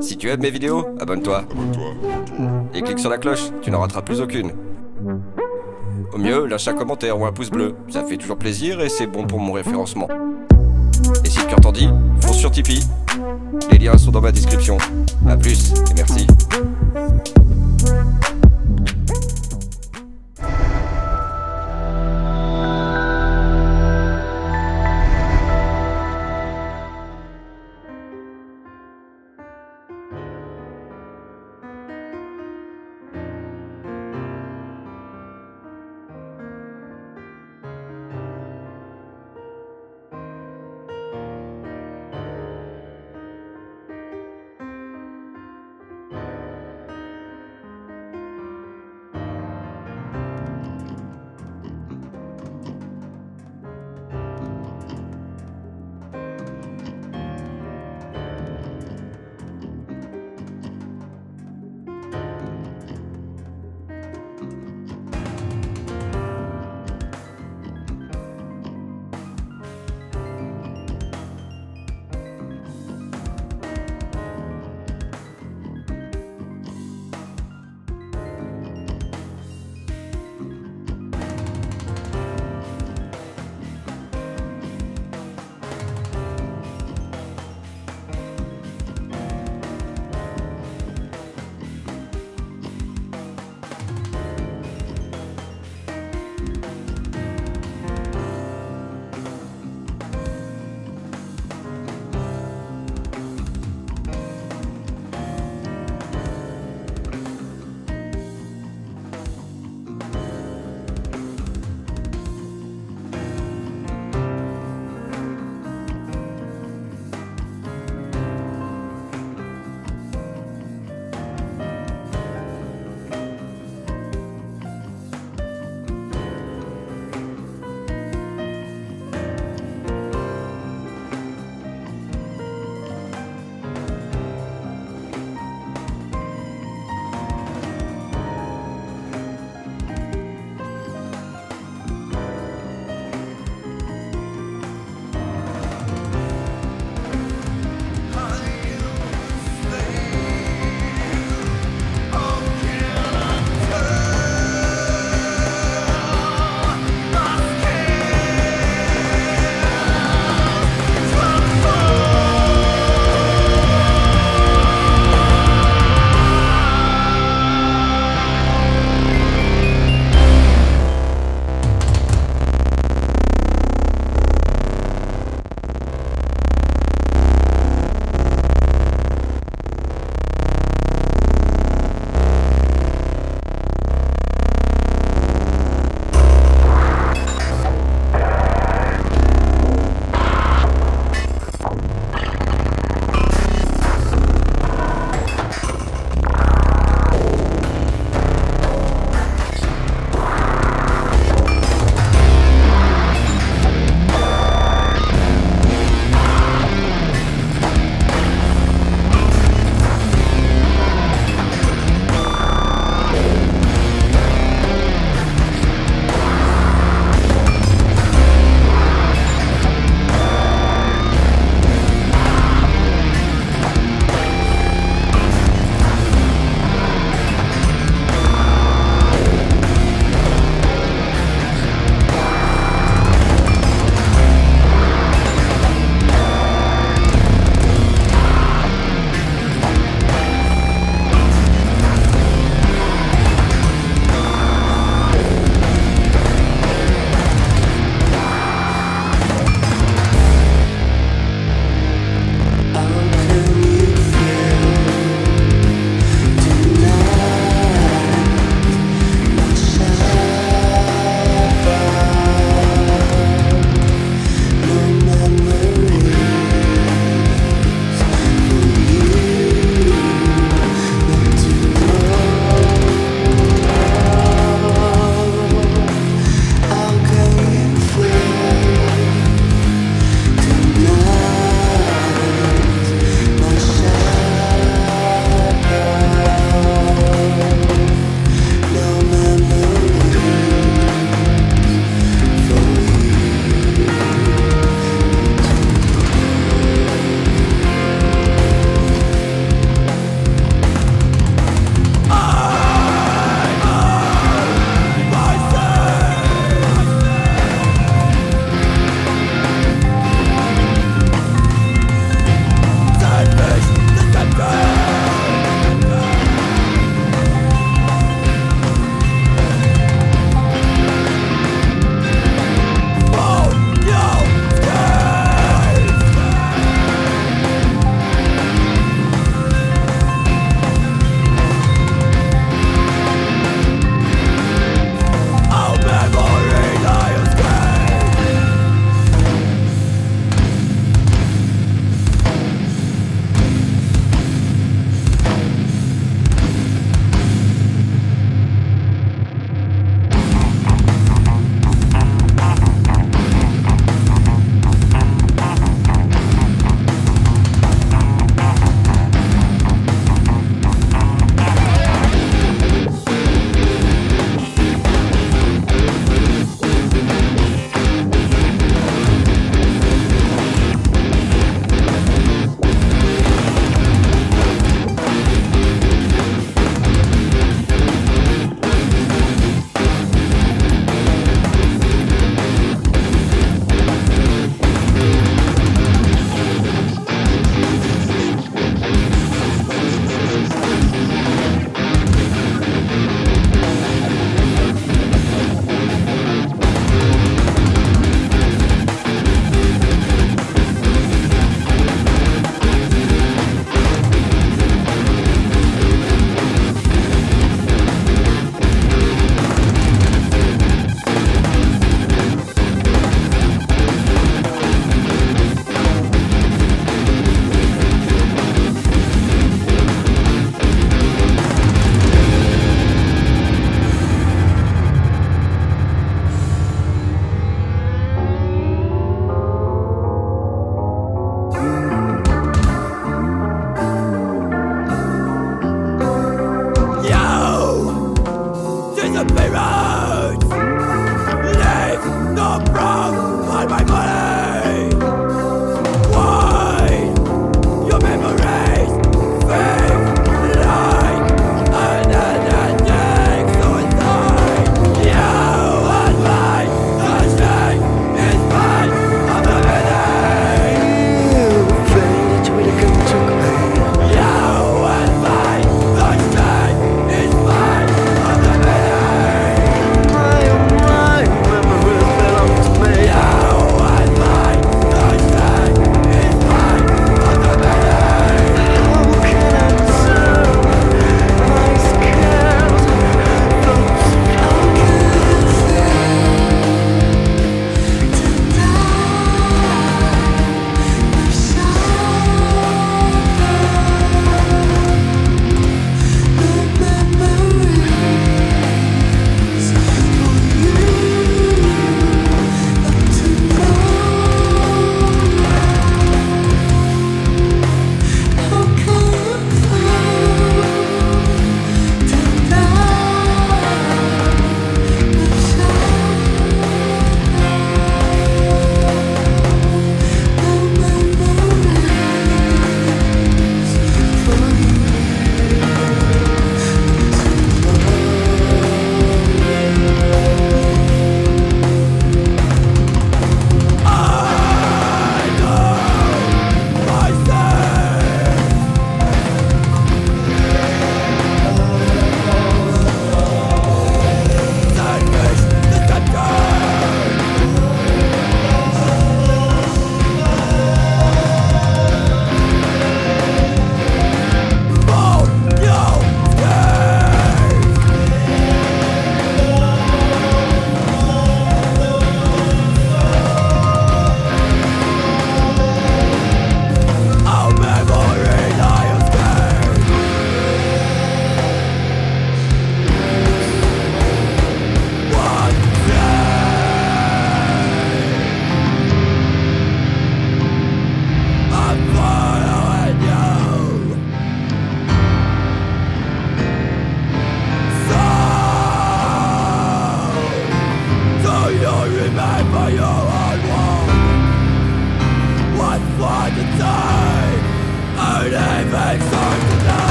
Si tu aimes mes vidéos, abonne-toi. Et clique sur la cloche, tu n'en rateras plus aucune. Au mieux, lâche un commentaire ou un pouce bleu, ça fait toujours plaisir et c'est bon pour mon référencement. Et si tu entends dit, fonce sur Tipeee. Les liens sont dans ma description. A plus et merci.